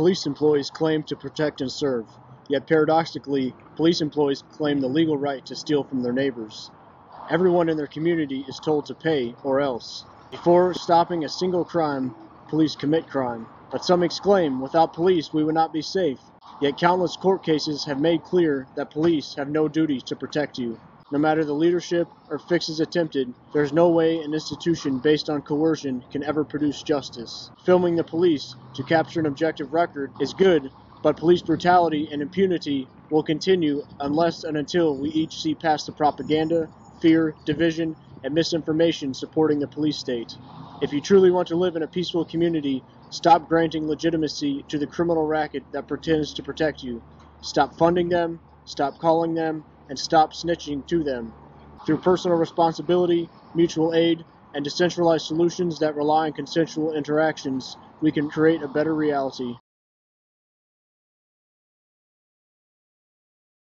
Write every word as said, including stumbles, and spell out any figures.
police employees claim to protect and serve, yet paradoxically, police employees claim the legal right to steal from their neighbors. Everyone in their community is told to pay or else. Before stopping a single crime, police commit crime. But some exclaim, without police we would not be safe. Yet countless court cases have made clear that police have no duty to protect you. No matter the leadership or fixes attempted, there is no way an institution based on coercion can ever produce justice. Filming the police to capture an objective record is good, but police brutality and impunity will continue unless and until we each see past the propaganda, fear, division, and misinformation supporting the police state. If you truly want to live in a peaceful community, stop granting legitimacy to the criminal racket that pretends to protect you. Stop funding them, stop calling them, and stop snitching to them. Through personal responsibility, mutual aid, and decentralized solutions that rely on consensual interactions, we can create a better reality.